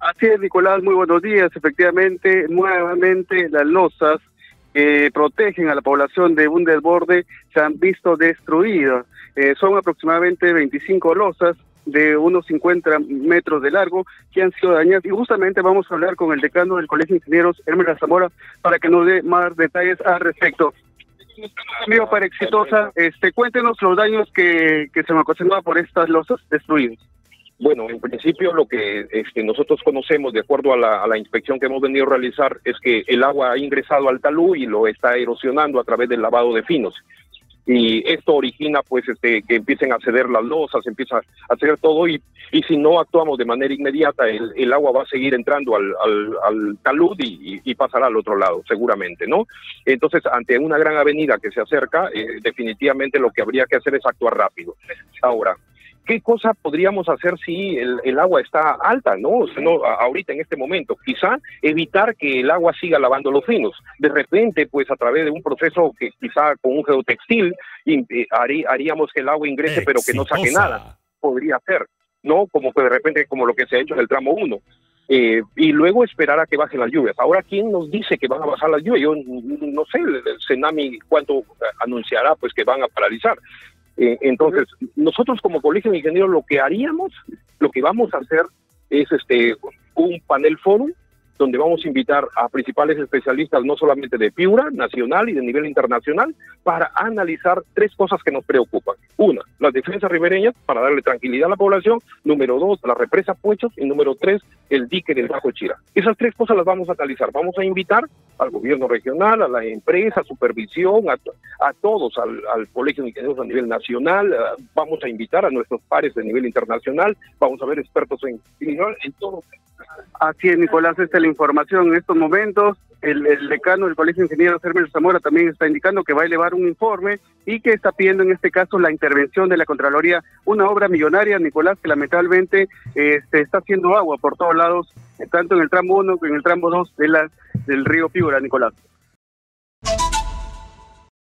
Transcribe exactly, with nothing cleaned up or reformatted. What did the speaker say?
Así es, Nicolás, muy buenos días. Efectivamente, nuevamente las losas que protegen a la población de Bundelborde se han visto destruidas. Eh, son aproximadamente veinticinco losas de unos cincuenta metros de largo que han sido dañadas, y justamente vamos a hablar con el decano del Colegio de Ingenieros, Hermes Zamora, para que nos dé más detalles al respecto. Amigo, para Exitosa, este, cuéntenos los daños que, que se han ocasionado por estas losas destruidas. Bueno, en principio lo que este, nosotros conocemos, de acuerdo a la, a la inspección que hemos venido a realizar, es que el agua ha ingresado al talud y lo está erosionando a través del lavado de finos. Y esto origina pues este, que empiecen a ceder las losas, empieza a ceder todo, y, y si no actuamos de manera inmediata, el, el agua va a seguir entrando al, al, al talud y, y pasará al otro lado, seguramente, ¿no? Entonces, ante una gran avenida que se acerca, eh, definitivamente lo que habría que hacer es actuar rápido. Ahora, ¿qué cosa podríamos hacer si el, el agua está alta, ¿no? O sea, no, ahorita en este momento, quizá evitar que el agua siga lavando los finos. De repente, pues a través de un proceso que quizá con un geotextil haríamos que el agua ingrese, pero que no saque nada. Podría ser, ¿no? Como que de repente, como lo que se ha hecho en el tramo uno. Eh, y luego esperar a que bajen las lluvias. Ahora, ¿quién nos dice que van a bajar las lluvias? Yo no sé, el, el Senami, ¿cuánto anunciará pues que van a paralizar? Entonces, nosotros como Colegio de Ingenieros lo que haríamos, lo que vamos a hacer es este un panel forum donde vamos a invitar a principales especialistas, no solamente de Piura, nacional y de nivel internacional, para analizar tres cosas que nos preocupan. Una, las defensas ribereñas, para darle tranquilidad a la población. Número dos, la represa Puechos. Y número tres, el dique del Bajo Chira. Esas tres cosas las vamos a analizar. Vamos a invitar al gobierno regional, a la empresa, supervisión, a, a todos, al, al Colegio de Ingenieros a nivel nacional. Vamos a invitar a nuestros pares de nivel internacional. Vamos a ver expertos en, en todo. Así es, Nicolás, esta es la información en estos momentos. El, el decano del Colegio de Ingenieros, Hermes Zamora, también está indicando que va a elevar un informe y que está pidiendo en este caso la intervención de la Contraloría, una obra millonaria, Nicolás, que lamentablemente eh, se está haciendo agua por todos lados, tanto en el tramo uno como en el tramo dos de la, del río Piura, Nicolás.